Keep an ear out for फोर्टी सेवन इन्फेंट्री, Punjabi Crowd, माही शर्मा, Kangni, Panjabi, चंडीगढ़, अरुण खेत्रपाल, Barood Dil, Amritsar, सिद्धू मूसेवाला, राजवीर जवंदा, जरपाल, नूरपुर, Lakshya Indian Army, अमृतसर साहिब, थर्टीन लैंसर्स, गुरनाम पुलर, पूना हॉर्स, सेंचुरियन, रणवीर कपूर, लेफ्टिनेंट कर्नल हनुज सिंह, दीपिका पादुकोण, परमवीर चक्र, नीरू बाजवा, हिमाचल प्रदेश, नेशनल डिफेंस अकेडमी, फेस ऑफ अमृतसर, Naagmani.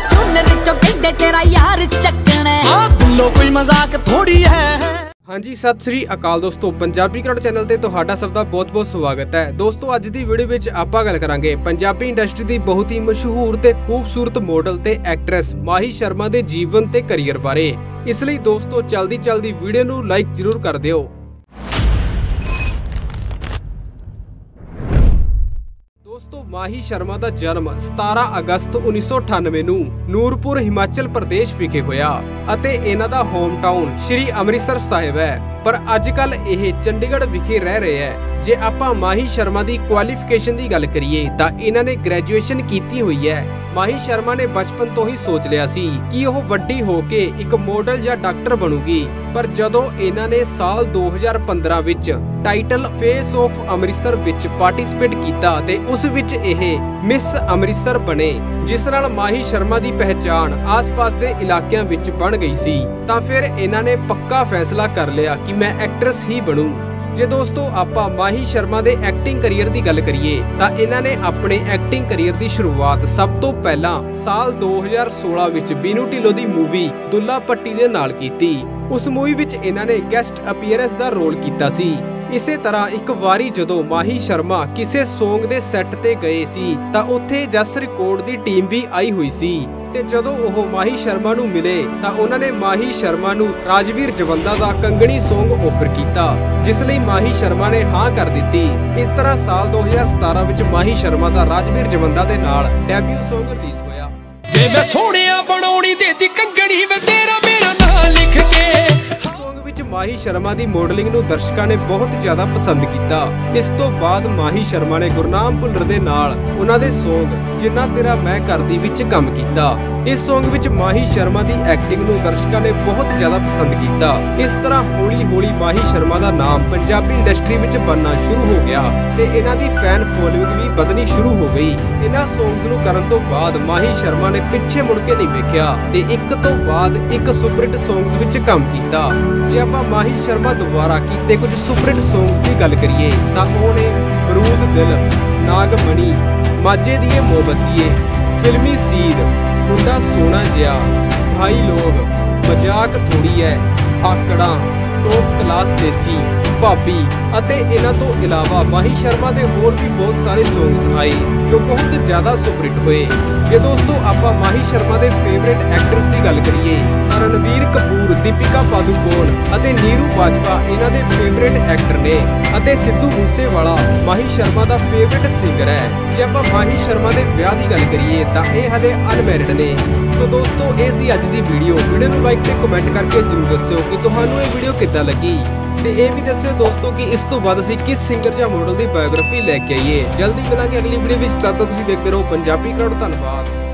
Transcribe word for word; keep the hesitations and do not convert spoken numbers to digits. Fortuner चौके तेरा यार चकने बुल्लो कोई मजाक थोड़ी है। हाँ जी सत श्री अकाल दोस्तों, पंजाबी क्राउड चैनल ते तुहाडा सब दा बहुत बहुत स्वागत है। दोस्तों अज दी वीडियो विच आपां गल करांगे पंजाबी इंडस्ट्री दी बहुत ही मशहूर ते खूबसूरत मॉडल ते एक्ट्रेस माही शर्मा दे जीवन ते करियर बारे। इसलिए दोस्तों चलदी चलदी वीडियो नू लाइक जरूर कर दियो। दोस्तों माही शर्मा दा जन्म सत्रह अगस्त उन्नीस सौ अठानवे नू नूरपुर हिमाचल प्रदेश विखे होया अते इन्हां दा होम टाउन श्री अमृतसर साहिब है, पर अजकल यह चंडीगढ़ विखे रह रहे है। जे आपां माही शर्मा दी क्वालिफिकेशन दी गल करिए तां इन्हां ने ग्रेजुएशन कीती हुई है। माही शर्मा ने बचपन तो ही सोच लिया सी कि वह वड्डी हो के एक मॉडल या डॉक्टर बनूगी, पर जदों इन्हां ने साल दो हज़ार पंद्रह विच टाइटल फेस ऑफ अमृतसर विच पार्टिसिपेट कीता ते उस विच यह मिस अमृतसर बने, जिस नाल माही शर्मा दी पहचान आस-पास दे इलाकियां विच बन गई सी। तां फिर इन्हां ने पक्का फैसला कर लिया कि मैं एक्ट्रेस ही बनूं। जे दोस्तों आपां माही शर्मा दे एक्टिंग करियर दी गल करिए तां इन्हां ने अपने एक्टिंग करियर दी शुरुआत सब तो पहला साल दो हज़ार सोलह विच बीनू टिलोवी मूवी दुला पट्टी दे नाल कीती। उस मूवी विच इन्हां ने गेस्ट अपीयरेंस दा रोल कीता सी। इसे तरह एक बारी जदों माही शर्मा किसी सॉन्ग दे सैट ते गए सी तां उत्थे जस रिकॉर्ड दी टीम भी आई हुई सी ते जदों ओह माही शर्मा नू मिले तां उन्हां ने माही शर्मा नू राजवीर जवंदा दा कंगनी सॉन्ग ऑफर कीता, जिसलिए माही शर्मा ने हाँ कर दी। इस तरह साल दो हज़ार सत्रह विच माही शर्मा दा राजवीर जवंदा दे नाल डेब्यू सॉन्ग रिलीज होया। जे मैं सोहणिया बनाउणी देती कंगनी वे तेरा मेरा नाम लिख के सॉन्ग विच माही शर्मा दी मॉडलिंग नू दर्शकां ने बहुत ज्यादा पसंद कीता। इस तो बाद माही शर्मा ने गुरनाम पुलर दे नाल उन्हां दे सॉन्ग जिन्ना तेरा मैं करदी विच काम कीता। इस सॉन्ग विच माही शर्मा दी एक्टिंग नू दर्शकां ने बहुत ज्यादा पसंद कीता। इस तरह हौली हौली माही शर्मा दा नाम पंजाबी इंडस्ट्री विच बनना शुरू हो गया ते इन्हां दी फैन फॉलोइंग भी बदनी शुरू हो गई। इन्हां सॉन्ग्स नू करन तो बाद माही शर्मा ने पिछे मुड़ के नहीं वेखिया ते एक तो बाद एक सुपरहिट सॉन्ग्स विच काम कीता। जे आपां माही शर्मा दुबारा कीते कुछ सुपरहिट सॉन्ग्स दी गल करिए तां ओहने बरूद दिल, नागमणी, माजे दिए मोहब्बतिये, फिल्मी सीन, मुंडा सोना जिया, भाई लोग, मजाक थोड़ी है, आकड़ा, टॉप क्लास देसी, भाभी अते इन्हां तो इलावा माही शर्मा दे होर भी बहुत सारे सॉन्ग्स आए जो बहुत ज्यादा सुपरहिट होए। जे दोस्तों आपां माही शर्मा दे फेवरेट एक्ट्रेस दी गल करिए रणवीर कपूर, दीपिका पादुकोण अते नीरू बाजवा इन्हां दे फेवरेट एक्टर ने अते सिद्धू मूसेवाला माही शर्मा दा फेवरेट सिंगर है। जे आपां माही शर्मा दे विआह दी गल करिए तां इह हले अनमैरिड ने। सो दोस्तों इह सी अज दी वीडियो वीडियो नूं लाइक ते कमेंट करके जरूर दस्सियो कि तुहानूं इह वीडियो किद्दां लगी ते इह वी दस्सियो दोस्तों कि इस तों बाद असीं किस सिंगर जां मॉडल दी बायोग्राफी लैके आईए। जल्दी मिलांगे अगली वीडियो विच, तद तक तुसीं देखदे रहो पंजाबी क्राउड। धन्नवाद।